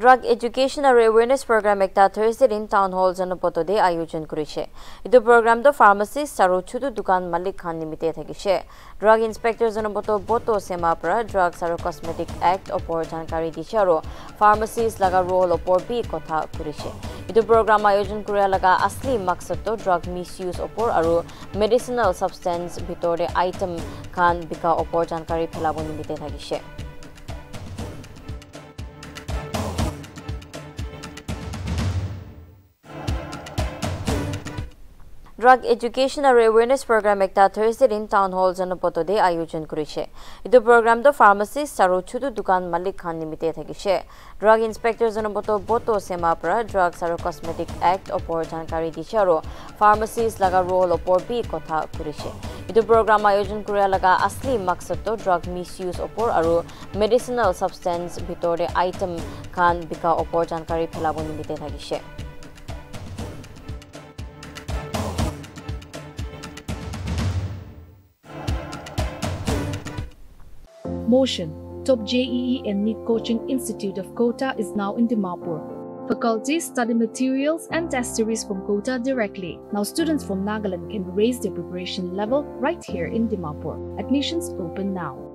Drug Education Are Awareness Program ekta Thursday in Town Hall Jannapoto de ayojan korise. Etu program to pharmacist sarochutu dukan malik khan nimite thakise. Drug Inspector Zunheboto Boto Sema pra Drugs Are Cosmetic Act opor jankari dise aro pharmacist laga role opor bi kotha korise. Etu program ayojan koria laga asli maksad to drug misuse opor aro medicinal substance bitore item khan bika opor jankari phelabo nimite thakise. Drug Education Are Awareness Program ekta Thursday in Town Hall Jannapoto de ayojan korise. Etu program to pharmacist sarochutu dukan malik khan nimite thakise. Drug Inspector Jannapoto Boto Sema pra Drugs Are Cosmetic Act opor jankari dise aro pharmacist laga role opor bi kotha korise. Etu program ayojan koria laga asli maksad to drug misuse opor aro medicinal substance bitore item khan bika opor jankari phelabo nimite thakise. Motion. Top JEE and NEET Coaching Institute of Kota is now in Dimapur. Faculty, study materials and test series from Kota directly. Now students from Nagaland can raise their preparation level right here in Dimapur. Admissions open now.